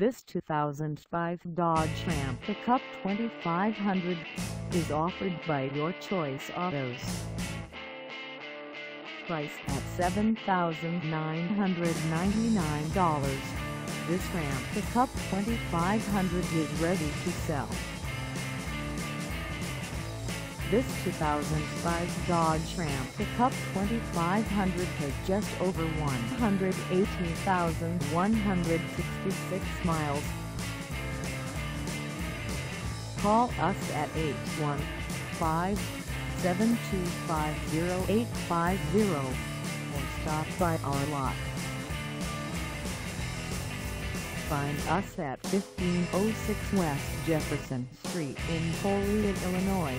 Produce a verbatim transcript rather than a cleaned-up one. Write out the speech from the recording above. This two thousand five Dodge Ram pickup twenty-five hundred is offered by Your Choice Autos. Priced at seven thousand nine hundred ninety-nine dollars, this Ram pickup twenty-five hundred is ready to sell. This two thousand five Dodge Ram pickup twenty-five hundred has just over one hundred eighteen thousand one hundred sixty-six miles. Call us at eight one five, seven two five, zero eight five zero or stop by our lot. Find us at fifteen oh six West Jefferson Street in Joliet, Illinois,